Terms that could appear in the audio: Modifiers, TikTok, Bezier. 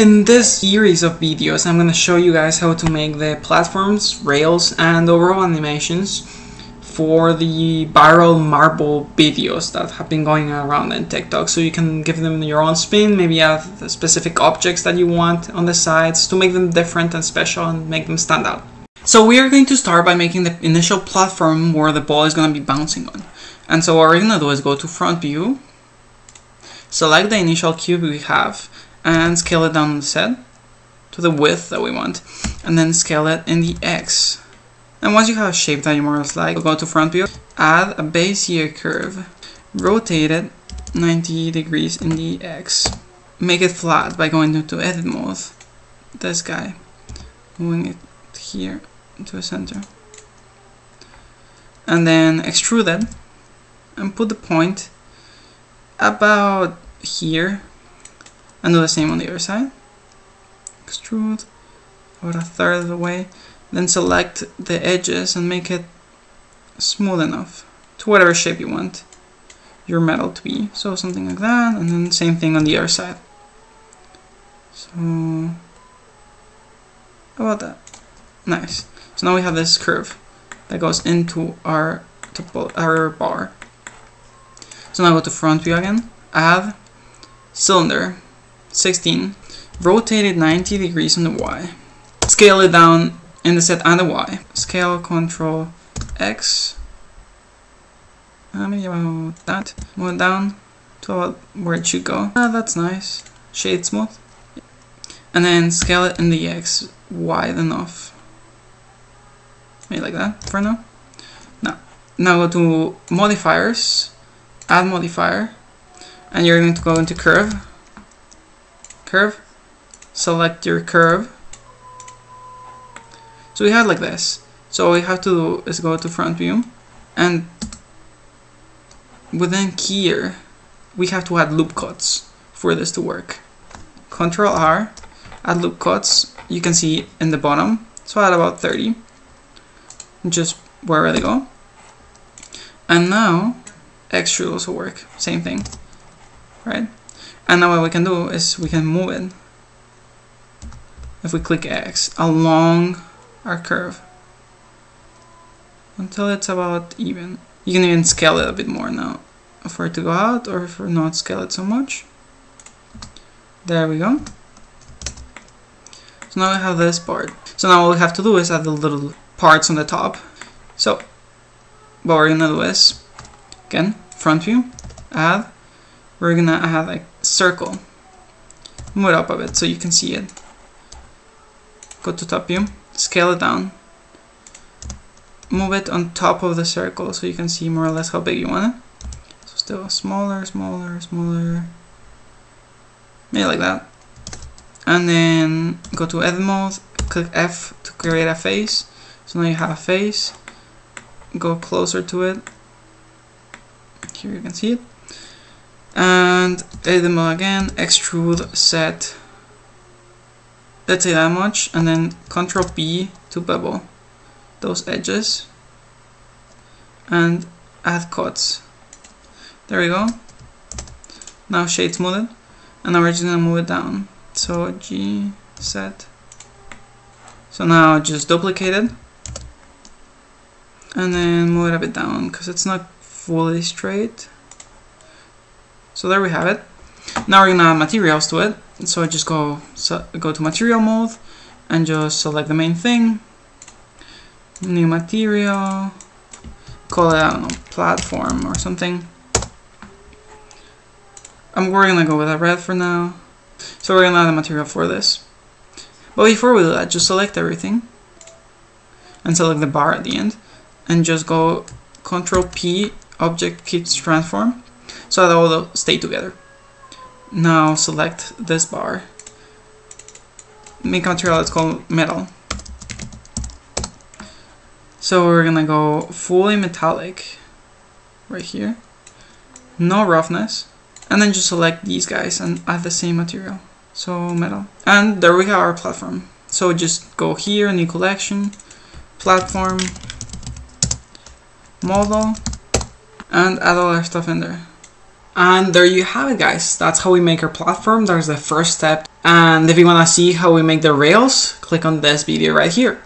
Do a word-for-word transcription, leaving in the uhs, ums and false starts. In this series of videos, I'm going to show you guys how to make the platforms, rails, and overall animations for the viral marble videos that have been going around in TikTok. So you can give them your own spin, maybe add specific objects that you want on the sides to make them different and special and make them stand out. So we are going to start by making the initial platform where the ball is going to be bouncing on. And so what we're going to do is go to front view, select the initial cube we have, and scale it down on the set to the width that we want, and then scale it in the X. And once you have a shape that you more or less like, go to front view, add a Bezier curve, rotate it ninety degrees in the X. Make it flat by going into edit mode, this guy, moving it here to the center. And then extrude it and put the point about here, and do the same on the other side. Extrude about a third of the way. Then select the edges and make it smooth enough to whatever shape you want your metal to be. So something like that, and then same thing on the other side. So about that. Nice. So now we have this curve that goes into our, our bar. So now go to front view again, add cylinder sixteen, rotate it ninety degrees on the Y, scale it down in the set and the Y, scale control X, maybe about that, move it down to about where it should go. Ah, that's nice, shade smooth, and then scale it in the X wide enough, maybe like that for now. Now, now go to modifiers, add modifier, and you're going to go into curve, curve, select your curve. So we have like this. So all we have to do is go to front view, and within here we have to add loop cuts for this to work. Control R, add loop cuts. You can see in the bottom. So add about thirty, just wherever they go. And now X should also work. Same thing, right? And now what we can do is we can move it, if we click X, along our curve until it's about even. You can even scale it a bit more now for it to go out, or for not scale it so much. There we go. So now we have this part. So now all we have to do is add the little parts on the top. So what we're gonna do is, again, front view, add, we're gonna add a circle, move it up a bit so you can see it, go to top view, scale it down, move it on top of the circle so you can see more or less how big you want it, so still smaller, smaller, smaller, maybe like that, and then go to edit mode, click F to create a face. So now you have a face, go closer to it, here you can see it, and edit mode again, extrude set, let's say that much, and then control P to bevel those edges and add cuts. There we go. Now shade smooth it, and now we're just gonna move it down. So G set. So now just duplicate it and then move it a bit down because it's not fully straight. So there we have it. Now we're gonna add materials to it. So I just go so go to material mode and just select the main thing, new material, call it, I don't know, platform or something. And we're gonna go with a red for now. So we're gonna add a material for this. But before we do that, just select everything and select the bar at the end and just go control P, object keeps transform, so that all stay together. Now select this bar, make a material that's called metal. So we're gonna go fully metallic right here, no roughness, and then just select these guys and add the same material, so metal. And there we have our platform. So just go here, new collection, platform, model, and add all our stuff in there. And there you have it, guys. That's how we make our platform. That's the first step. and if you want to see how we make the rails, click on this video right here.